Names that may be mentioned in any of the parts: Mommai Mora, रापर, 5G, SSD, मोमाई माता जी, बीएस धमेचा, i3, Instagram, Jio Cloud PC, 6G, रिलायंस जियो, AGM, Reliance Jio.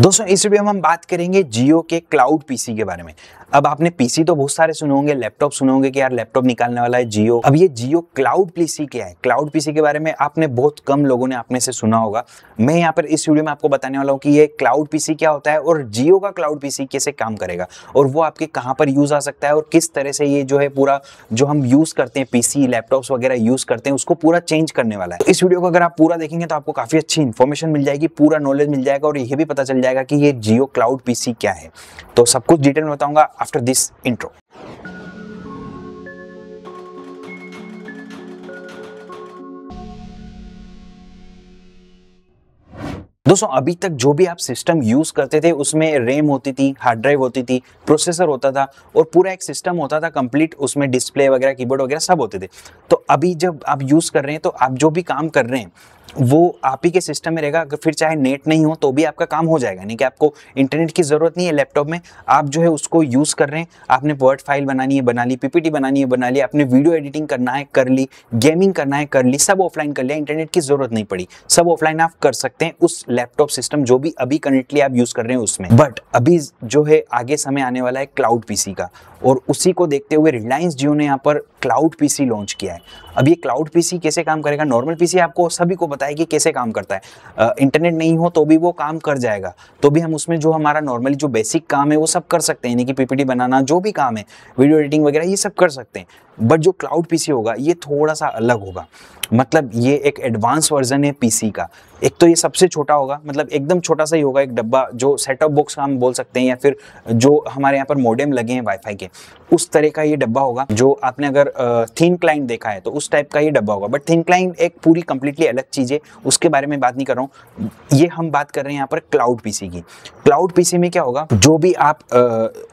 दोस्तों इस वीडियो में हम बात करेंगे जियो के क्लाउड पीसी के बारे में। अब आपने पीसी तो बहुत सारे सुने होंगे, लैपटॉप सुने होंगे कि यार लैपटॉप निकालने वाला है जियो। अब ये जियो क्लाउड पीसी क्या है, क्लाउड पीसी के बारे में आपने बहुत कम लोगों ने आपने से सुना होगा। मैं यहाँ पर इस वीडियो में आपको बताने वाला हूँ कि ये क्लाउड पीसी क्या होता है और जियो का क्लाउड पीसी कैसे काम करेगा और वो आपके कहाँ पर यूज आ सकता है और किस तरह से ये जो है पूरा जो हम यूज करते हैं पीसी लैपटॉप्स वगैरह यूज करते हैं उसको पूरा चेंज करने वाला है। इस वीडियो को अगर आप पूरा देखेंगे तो आपको काफी अच्छी इन्फॉर्मेशन मिल जाएगी, पूरा नॉलेज मिल जाएगा और यह भी पता चल जाएगा कि ये जियो क्लाउड पीसी क्या है। तो सब कुछ डिटेल में बताऊंगा after this intro. दोस्तों अभी तक जो भी आप सिस्टम यूज़ करते थे उसमें रैम होती थी, हार्ड ड्राइव होती थी, प्रोसेसर होता था और पूरा एक सिस्टम होता था कंप्लीट, उसमें डिस्प्ले वगैरह कीबोर्ड वगैरह सब होते थे। तो अभी जब आप यूज़ कर रहे हैं तो आप जो भी काम कर रहे हैं वो आप ही के सिस्टम में रहेगा। फिर चाहे नेट नहीं हो तो भी आपका काम हो जाएगा, यानी कि आपको इंटरनेट की ज़रूरत नहीं है। लैपटॉप में आप जो है उसको यूज़ कर रहे हैं, आपने वर्ड फाइल बनानी है बना ली, पीपीटी बनानी है बना ली, आपने वीडियो एडिटिंग करना है कर ली, गेमिंग करना है कर ली, सब ऑफलाइन कर लिया, इंटरनेट की ज़रूरत नहीं पड़ी, सब ऑफलाइन आप कर सकते हैं उस लैपटॉप सिस्टम जो भी अभी करेंटली आप यूज कर रहे हैं उसमें। बट अभी जो है आगे समय आने वाला है क्लाउड पीसी का और उसी को देखते हुए रिलायंस जियो ने यहाँ पर क्लाउड पीसी लॉन्च किया है। अब ये क्लाउड पीसी कैसे काम करेगा, नॉर्मल पीसी आपको सभी को बताया कि कैसे काम करता है, इंटरनेट नहीं हो तो भी वो काम कर जाएगा, तो भी हम उसमें जो हमारा नॉर्मली जो बेसिक काम है वो सब कर सकते हैं, यानी कि पीपीटी बनाना जो भी काम है, वीडियो एडिटिंग वगैरह ये सब कर सकते हैं। बट जो क्लाउड पीसी होगा ये थोड़ा सा अलग होगा, मतलब ये एक एडवांस वर्जन है पीसी का। एक तो ये सबसे छोटा होगा, मतलब एकदम छोटा सा ही होगा, एक डब्बा जो सेटअप बॉक्स हम बोल सकते हैं या फिर जो हमारे यहाँ पर मोडेम लगे हैं वाईफाई के उस तरह का ये डब्बा होगा। जो आपने अगर थिन क्लाइंट देखा है तो उस टाइप का ये डब्बा होगा। बट थिन क्लाइंट एक पूरी कंप्लीटली अलग चीज़ है, उसके बारे में बात नहीं कर रहा हूँ, ये हम बात कर रहे हैं यहाँ पर क्लाउड पीसी की। क्लाउड पीसी में क्या होगा, जो भी आप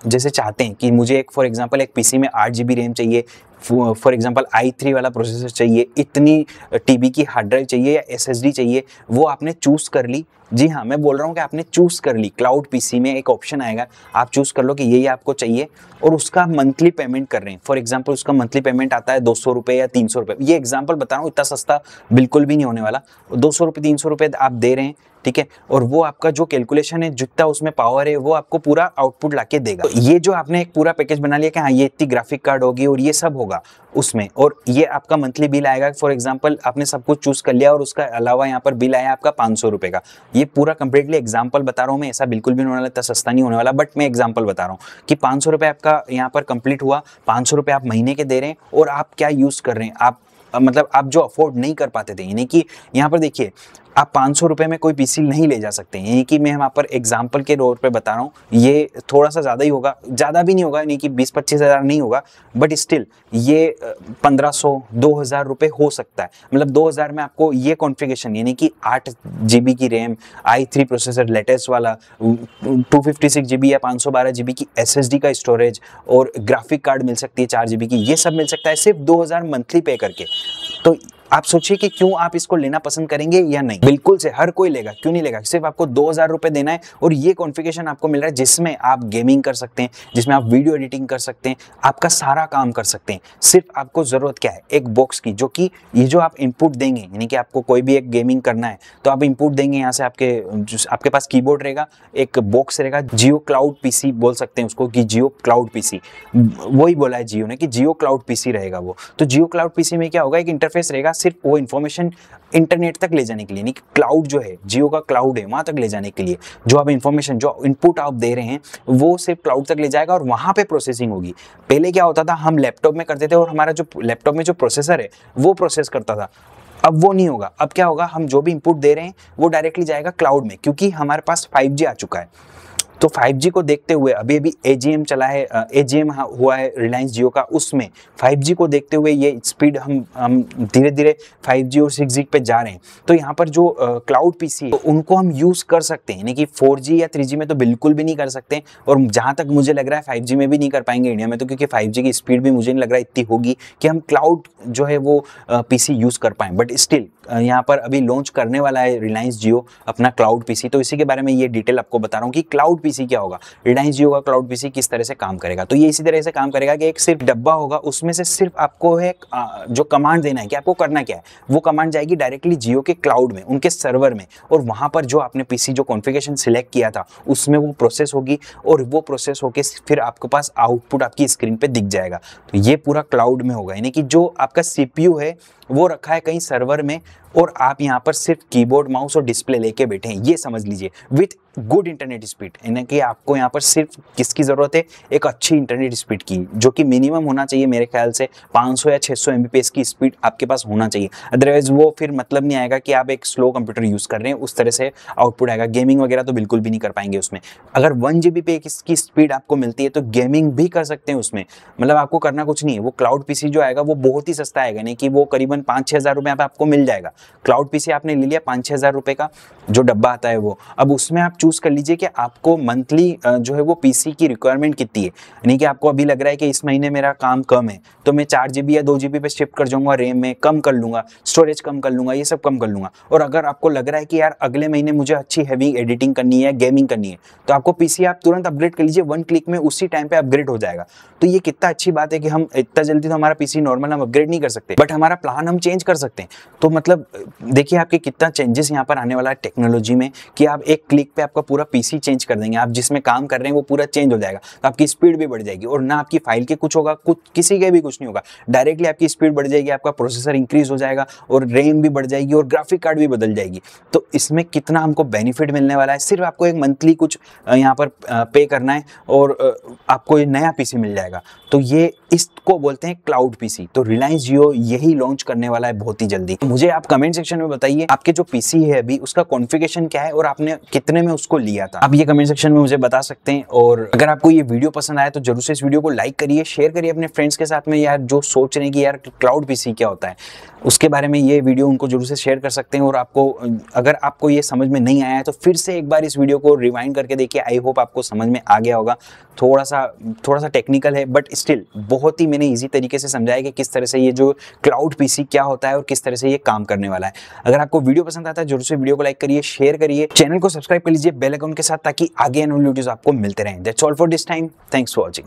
जैसे चाहते हैं कि मुझे एक फॉर एग्जाम्पल एक पीसी में 8 GB रैम चाहिए, फॉर एग्जाम्पल i3 वाला प्रोसेसर चाहिए, इतनी TB की हार्ड ड्राइव चाहिए या SSD चाहिए, वो आपने चूज़ कर ली। जी हाँ मैं बोल रहा हूँ कि आपने चूज़ कर ली, क्लाउड पीसी में एक ऑप्शन आएगा आप चूज़ कर लो कि यही आपको चाहिए और उसका मंथली पेमेंट कर रहे हैं। फॉर एग्जाम्पल उसका मंथली पेमेंट आता है 200 रुपये या 300 रुपये, ये एग्जाम्पल बता रहा हूँ, इतना सस्ता बिल्कुल भी नहीं होने वाला, 200 रुपये 300 रुपये आप दे रहे हैं, ठीक है। और वो आपका जो कैलकुलेशन है जितना उसमें पावर है वो आपको पूरा आउटपुट लाके देगा। तो ये जो आपने एक पूरा पैकेज बना लिया कि हाँ ये इतनी ग्राफिक कार्ड होगी और ये सब होगा उसमें, और ये आपका मंथली बिल आएगा, फॉर एग्जांपल आपने सब कुछ चूज कर लिया और उसका अलावा यहाँ पर बिल आया आपका 500 रुपये का। ये पूरा कंप्लीटली एग्जाम्पल बता रहा हूँ मैं, ऐसा बिल्कुल भी नहीं होने वाला, इतना सस्ता नहीं होने वाला, बट मैं एग्जाम्पल बता रहा हूँ कि 500 रुपये आपका यहाँ पर कंप्लीट हुआ, 500 रुपये आप महीने के दे रहे हैं और आप क्या यूज़ कर रहे हैं, आप मतलब आप जो अफोर्ड नहीं कर पाते थे, यानी कि यहाँ पर देखिए आप 500 रुपये में कोई पीसी नहीं ले जा सकते हैं, यानी कि मैं यहाँ पर एग्जाम्पल के तौर पे बता रहा हूँ, ये थोड़ा सा ज़्यादा ही होगा, ज़्यादा भी नहीं होगा, यानी कि 20-25 हज़ार नहीं होगा, बट स्टिल ये 1500-2000 रुपये हो सकता है। मतलब 2000 में आपको ये कॉन्फ़िगरेशन, यानी कि 8 GB की रैम, i3 प्रोसेसर लेटेस्ट वाला, 256 GB या 512 GB की SSD का स्टोरेज और ग्राफिक कार्ड मिल सकती है 4 GB की, ये सब मिल सकता है सिर्फ 2000 मंथली पे करके। तो आप सोचिए कि क्यों आप इसको लेना पसंद करेंगे या नहीं, बिल्कुल से हर कोई लेगा, क्यों नहीं लेगा। सिर्फ आपको 2000 रुपये देना है और ये कॉन्फ़िगरेशन आपको मिल रहा है जिसमें आप गेमिंग कर सकते हैं, जिसमें आप वीडियो एडिटिंग कर सकते हैं, आपका सारा काम कर सकते हैं। सिर्फ आपको ज़रूरत क्या है, एक बॉक्स की, जो कि ये जो आप इनपुट देंगे, यानी कि आपको कोई भी एक गेमिंग करना है तो आप इनपुट देंगे यहाँ से, आपके पास कीबोर्ड रहेगा, एक बॉक्स रहेगा, जियो क्लाउड पीसी बोल सकते हैं उसको कि जियो क्लाउड पीसी, वही बोला है जियो ने कि जियो क्लाउड पीसी रहेगा वो। तो जियो क्लाउड पीसी में क्या होगा, एक इंटरफेस रहेगा सिर्फ वो इंफॉर्मेशन इंटरनेट तक ले जाने के लिए, यानी कि क्लाउड जो है जियो का क्लाउड है वहां तक ले जाने के लिए, जो आप इंफॉर्मेशन जो इनपुट आप दे रहे हैं वो सिर्फ क्लाउड तक ले जाएगा और वहां पे प्रोसेसिंग होगी। पहले क्या होता था, हम लैपटॉप में करते थे और हमारा जो लैपटॉप में जो प्रोसेसर है वो प्रोसेस करता था, अब वो नहीं होगा। अब क्या होगा, हम जो भी इनपुट दे रहे हैं वो डायरेक्टली जाएगा क्लाउड में, क्योंकि हमारे पास 5G आ चुका है। तो 5G को देखते हुए अभी अभी AGM चला है, AGM हुआ है रिलायंस जियो का, उसमें 5G को देखते हुए ये स्पीड हम धीरे धीरे 5G और 6G पे जा रहे हैं। तो यहाँ पर जो क्लाउड पीसी है तो उनको हम यूज़ कर सकते हैं, यानी कि 4G या 3G में तो बिल्कुल भी नहीं कर सकते और जहाँ तक मुझे लग रहा है 5G में भी नहीं कर पाएंगे इंडिया में तो, क्योंकि 5G की स्पीड भी मुझे नहीं लग रहा इतनी होगी कि हम क्लाउड जो है वो पीसी यूज़ कर पाएँ। बट स्टिल यहाँ पर अभी लॉन्च करने वाला है रिलायंस जियो अपना क्लाउड पीसी, तो इसी के बारे में ये डिटेल आपको बता रहा हूँ कि क्लाउड पीसी क्या होगा, रिलायंस जियो का क्लाउड पीसी किस तरह से काम करेगा। तो ये इसी तरह से काम करेगा कि एक सिर्फ डब्बा होगा, उसमें से सिर्फ आपको एक जो कमांड देना है कि आपको करना क्या है, वो कमांड जाएगी डायरेक्टली जियो के क्लाउड में, उनके सर्वर में, और वहाँ पर जो आपने पीसी जो कॉन्फ़िगरेशन सिलेक्ट किया था उसमें वो प्रोसेस होगी, और वो प्रोसेस होके फिर आपके पास आउटपुट आपकी स्क्रीन पे दिख जाएगा। तो ये पूरा क्लाउड में होगा, यानी कि जो आपका सीपीयू है वो रखा है कहीं सर्वर में, और आप यहाँ पर सिर्फ कीबोर्ड, माउस और डिस्प्ले लेके बैठे हैं, ये समझ लीजिए, विथ गुड इंटरनेट स्पीड। यानी कि आपको यहाँ पर सिर्फ किसकी ज़रूरत है, एक अच्छी इंटरनेट स्पीड की, जो कि मिनिमम होना चाहिए मेरे ख्याल से 500 या 600 एमबीपीएस की स्पीड आपके पास होना चाहिए, अदरवाइज वो फिर मतलब नहीं आएगा कि आप एक स्लो कंप्यूटर यूज़ कर रहे हैं, उस तरह से आउटपुट आएगा। गेमिंग वगैरह तो बिल्कुल भी नहीं कर पाएंगे उसमें। अगर 1 GB पे इसकी स्पीड आपको मिलती है तो गेमिंग भी कर सकते हैं उसमें, मतलब आपको करना कुछ नहीं है। वो क्लाउड पीसी जो आएगा वो बहुत ही सस्ता आएगा, यानी कि वो करीबन 5-6 हज़ार रुपये आपको मिल जाएगा। क्लाउड पीसी आपने ले लिया 5-6 हज़ार रुपये का जो डब्बा आता है वो, अब उसमें आप चूज़ कर लीजिए कि आपको मंथली जो है वो पीसी की रिक्वायरमेंट कितनी है। यानी कि आपको अभी लग रहा है कि इस महीने मेरा काम कम है तो मैं 4 GB या 2 GB पे शिफ्ट कर जाऊँगा, रैम में कम कर लूँगा, स्टोरेज कम कर लूँगा, ये सब कम कर लूँगा। और अगर आपको लग रहा है कि यार अगले महीने मुझे अच्छी हैवी एडिटिंग करनी है, गेमिंग करनी है, तो आपको पीसी आप तुरंत अपग्रेड कर लीजिए, 1 क्लिक में उसी टाइम पर अपग्रेड हो जाएगा। तो ये कितना अच्छी बात है कि हम इतना जल्दी तो हमारा पीसी नॉर्मल हम अपग्रेड नहीं कर सकते, बट हमारा प्लान हम चेंज कर सकते हैं। तो मतलब देखिए आपके कितना चेंजेस यहाँ पर आने वाला है टेक्नोलॉजी में, कि आप 1 क्लिक पे आपका पूरा पीसी चेंज कर देंगे, आप जिसमें काम कर रहे हैं वो पूरा चेंज हो जाएगा। तो आपकी स्पीड भी बढ़ जाएगी, और ना आपकी फाइल के कुछ होगा, कुछ किसी के भी कुछ नहीं होगा, डायरेक्टली आपकी स्पीड बढ़ जाएगी, आपका प्रोसेसर इंक्रीज हो जाएगा, और रैम भी बढ़ जाएगी, और ग्राफिक कार्ड भी बदल जाएगी। तो इसमें कितना हमको बेनिफिट मिलने वाला है, सिर्फ आपको एक मंथली कुछ यहाँ पर पे करना है और आपको ये नया पीसी मिल जाएगा। तो ये इसको बोलते हैं क्लाउड पीसी। तो रिलायंस जियो यही लॉन्च करने वाला है बहुत ही जल्दी। मुझे आप कमेंट सेक्शन में बताइए आपके जो पीसी है अभी उसका कॉन्फ़िगरेशन क्या है और आपने कितने में उसको लिया था, आप ये कमेंट सेक्शन में मुझे बता सकते हैं। और अगर आपको ये वीडियो पसंद आया तो जरूर से इस वीडियो को लाइक करिए, शेयर करिए अपने फ्रेंड्स के साथ में, यार जो सोच रहे हैं कि यार क्लाउड पीसी क्या होता है उसके बारे में ये वीडियो उनको जरूर से शेयर कर सकते हैं। और आपको अगर आपको ये समझ में नहीं आया है तो फिर से एक बार इस वीडियो को रिवाइंड करके देखिए, आई होप आपको समझ में आ गया होगा। थोड़ा सा टेक्निकल है बट स्टिल बहुत ही मैंने ईजी तरीके से समझाया कि किस तरह से ये जो क्लाउड पीसी क्या होता है और किस तरह से ये काम करने वाला है। अगर आपको वीडियो पसंद आता है जरूर से वीडियो को लाइक करिए, शेयर करिए, चैनल को सब्सक्राइब कर लीजिए बेल आइकन के साथ, ताकि आगे एनुअल वीडियोस आपको मिलते रहें। That's all for this time, thanks for watching.